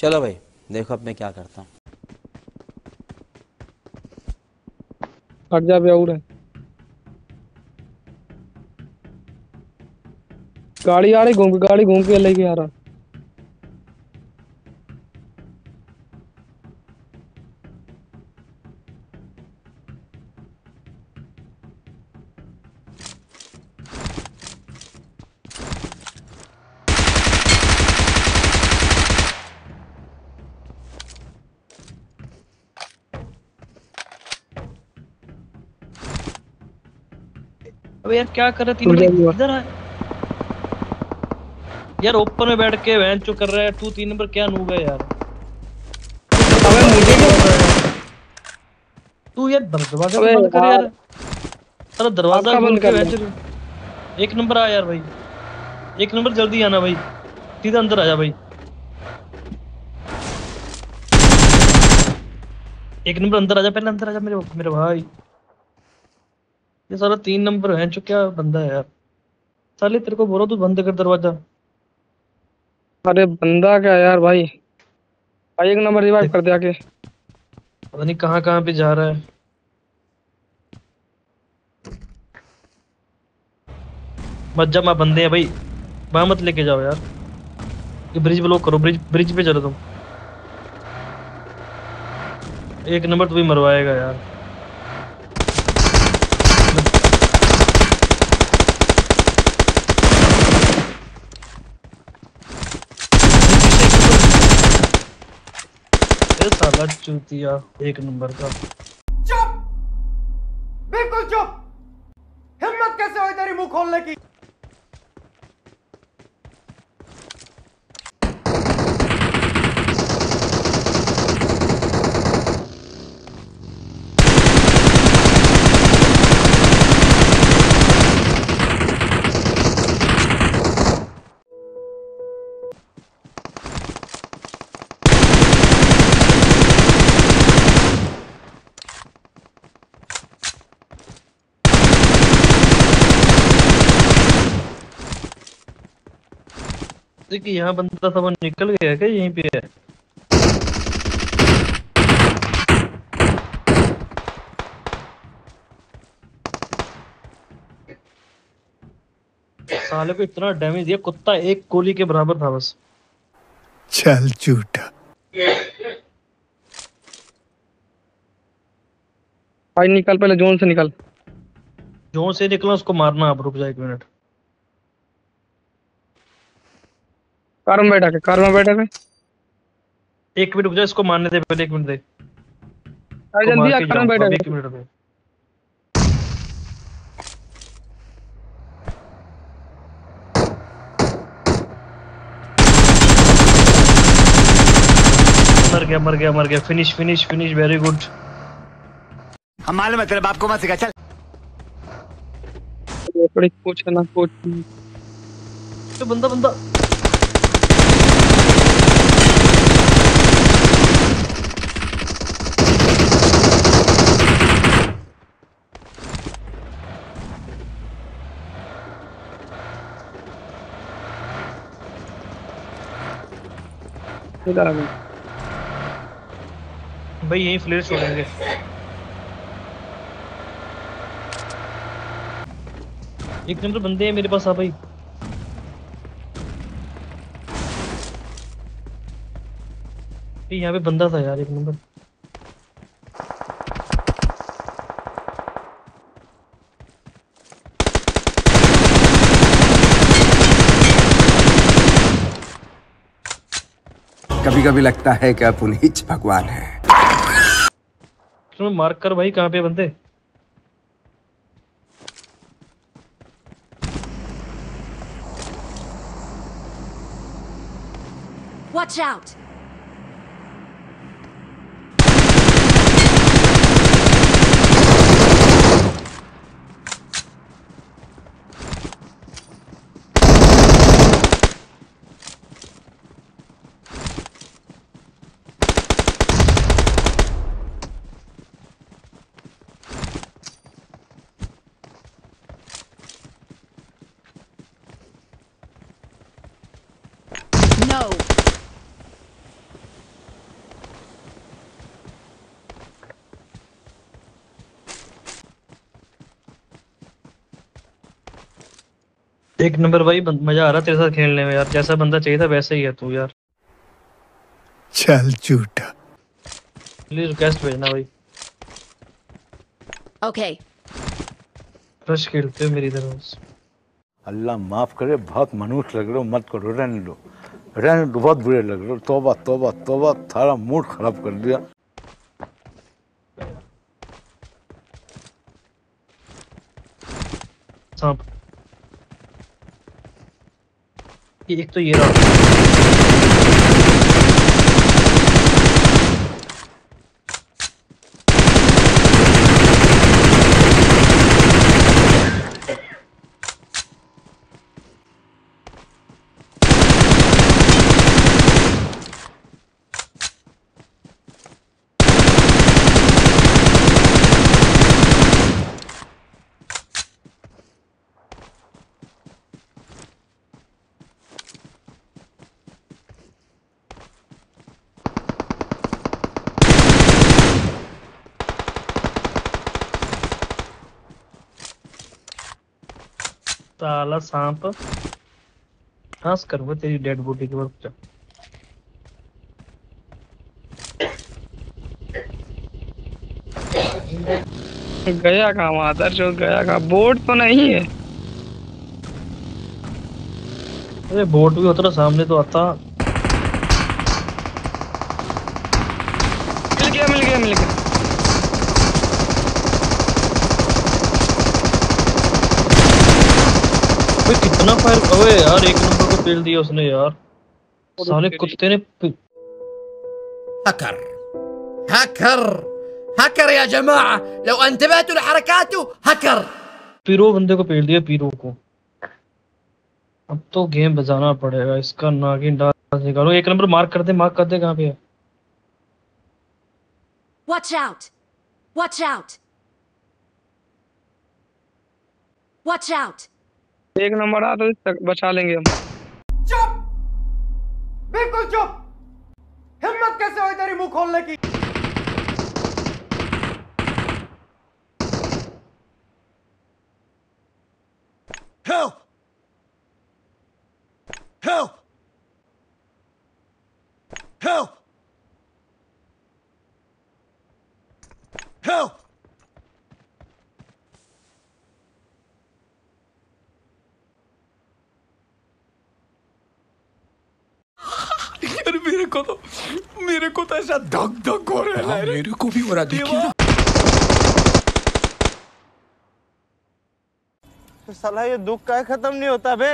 चलो भाई देखो अब मैं क्या करता हूँ। हट जा बेउड़, गाड़ी आ रही घूम के, गाड़ी घूम के लेके आ रहा। अबे यार क्या कर रहा तीन नंबर इधर आ यार, ओपन में बैठ के वैन चो कर रहा है तू। तीन नंबर क्या नूब है यार। अबे मुझे क्या तू यार दरवाजा बंद कर यार, सारा दरवाजा बंद कर। एक नंबर आ यार भाई, एक नंबर जल्दी आना भाई, सीधा अंदर आ जा भाई। एक नंबर अंदर आ जा, पहले अंदर आ जा मेरे भाई। ये सारा तीन नंबर है जो क्या बंदा है यार, साले तेरे को बोलो तू बंद कर दरवाजा। अरे बंदा क्या यार भाई, भाई एक नंबर रिवाइव कर दे आके, पता नहीं कहां कहां पे जा रहा है। मत जा, मां बंदे हैं भाई, वहां मत लेके जाओ यार। ये ब्रिज ब्लॉक करो, ब्रिज पे चलो तुम। एक नंबर तुम्हें मरवाएगा यार। साला चूतिया एक नंबर का। चुप, बिल्कुल चुप। हिम्मत कैसे हुई तेरी मुंह खोलने की। कि यहाँ बंदा था वो निकल गया क्या, यहीं पे है। साले को इतना डैमेज दिया, कुत्ता एक गोली के बराबर था बस। चल झूठा भाई, निकल पहले जोन से निकल। जोन से निकला, उसको मारना आप। रुक जा एक मिनट, कार में बैठा के, कार में बैठा के। एक मिनट रुक जा, इसको मारने दे पहले, एक मिनट दे। आ जल्दी आ, कार में बैठा के। एक मिनट रुक, मर गया मर गया मर गया। Finish finish finish, very good. हम मालूम है तेरे बाप को मत सिखा। चल थोड़ी पूछ ना, पूछ तो बंदा बंदा भाई, यही फ्लेयर छोड़ेंगे। एक नंबर बंदे हैं मेरे पास। हाँ भाई, यहाँ पे बंदा था यार एक नंबर। कभी कभी लगता है कि आप उन्हीं भगवान है। तुम्हें मार्क कर भाई, कहाँ पे बंदे। Watch out! एक नंबर भाई, मजा आ रहा तेरे साथ खेलने में यार। जैसा बंदा चाहिए था वैसा ही है तू यार। चल झूठा, प्लीज रिक्वेस्ट भेजना भाई। ओके रश खेलते हो मेरी तरफ। अल्लाह माफ करे, बहुत मनुष्य लग रहे हो, मत करो, रहने लो रहने लो, बहुत बुरे लग रहे हो। तौबा तौबा तौबा, थारा मूड खराब कर दिया। सांप एक तो ये रहा। साला सांप सांस करूंगा तेरी डेड बॉडी के ऊपर। गया कहां मादर चोद, गया कहां? बोट तो नहीं है? अरे बोट भी उतरा सामने तो आता। मिल गया मिल गया मिल गया। कितना फायर, अबे यार एक नंबर को पेल दिया उसने यार। साले कुत्ते ने। हैकर हैकर हैकर या जमाआ, لو انتبهتوا لحركاته हैकर। पीरो बंदे को पेल दिया, पीरो को। अब तो गेम बजाना पड़ेगा इसका। नागिन डांस निकालो, एक नंबर मार्क कर दे, मार्क कर दे। कहां पे है? Watch out watch out watch out. एक नंबर आ तो बचा लेंगे हम। चुप, बिल्कुल चुप। हिम्मत कैसे हुई तेरी मुंह खोलने की? Help! Help! Help! Help! मेरे को तो ऐसा धक धक हो रहा है। मेरे को भी हो रहा, देखिए साला ये दुख का खत्म नहीं होता बे।